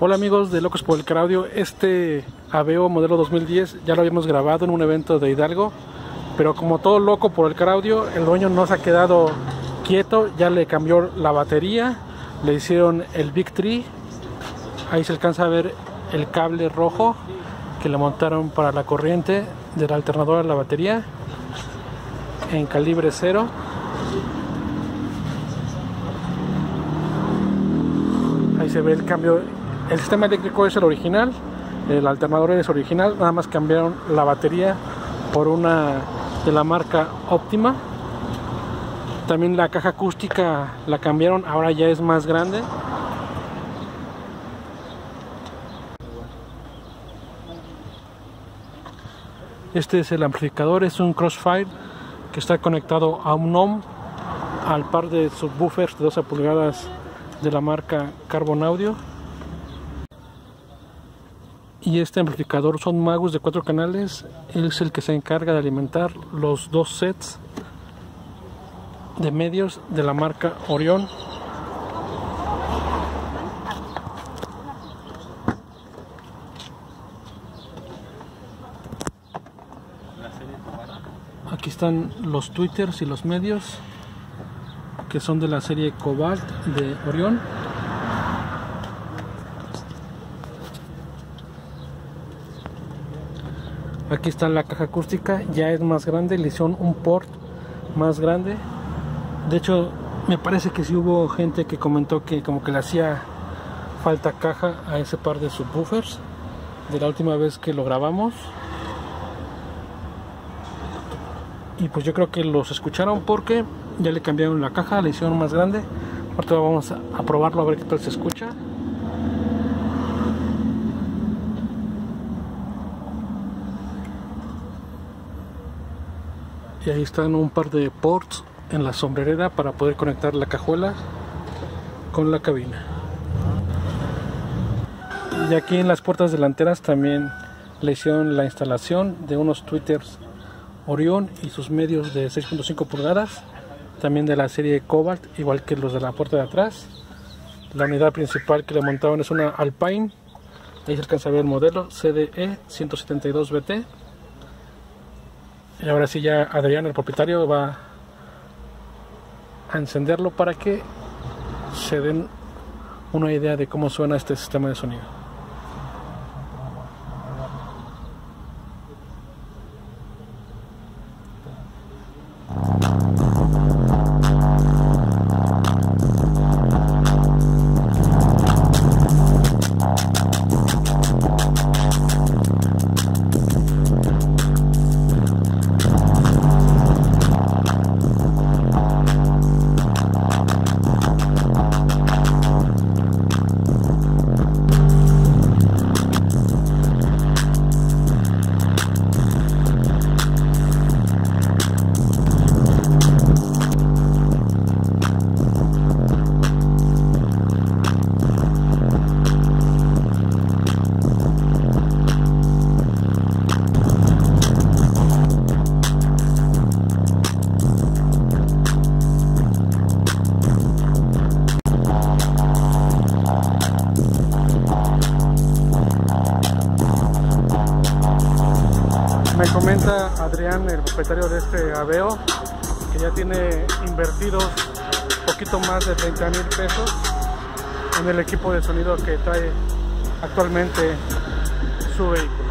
Hola amigos de Locos por el Car Audio. Este Aveo modelo 2010 ya lo habíamos grabado en un evento de Hidalgo, pero como todo loco por el Car Audio, el dueño no se ha quedado quieto, ya le cambió la batería, le hicieron el Big Tree, ahí se alcanza a ver el cable rojo que le montaron para la corriente del alternador a la batería en calibre 0. Ahí se ve el cambio. El sistema eléctrico es el original, el alternador es original, nada más cambiaron la batería por una de la marca Optima. También la caja acústica la cambiaron, ahora ya es más grande. Este es el amplificador, es un Crossfire que está conectado a un NOM, al par de subwoofers de 12 pulgadas de la marca Carbon Audio. Y este amplificador son Magus de 4 canales, él es el que se encarga de alimentar los dos sets de medios de la marca Orion. Aquí están los tweeters y los medios que son de la serie Cobalt de Orion. Aquí está la caja acústica, ya es más grande, le hicieron un port más grande. De hecho, me parece que sí hubo gente que comentó que como que le hacía falta caja a ese par de subwoofers de la última vez que lo grabamos. Y pues yo creo que los escucharon porque ya le cambiaron la caja, le hicieron más grande. Ahorita vamos a probarlo a ver qué tal se escucha. Y ahí están un par de ports en la sombrerera para poder conectar la cajuela con la cabina. Y aquí en las puertas delanteras también le hicieron la instalación de unos tweeters Orion y sus medios de 6.5 pulgadas, también de la serie Cobalt, igual que los de la puerta de atrás. La unidad principal que le montaron es una Alpine, ahí se alcanza a ver el modelo CDE-172BT. Y ahora sí ya Adrián, el propietario, va a encenderlo para que se den una idea de cómo suena este sistema de sonido. Me comenta Adrián, el propietario de este Aveo, que ya tiene invertidos poquito más de 30,000 pesos en el equipo de sonido que trae actualmente su vehículo.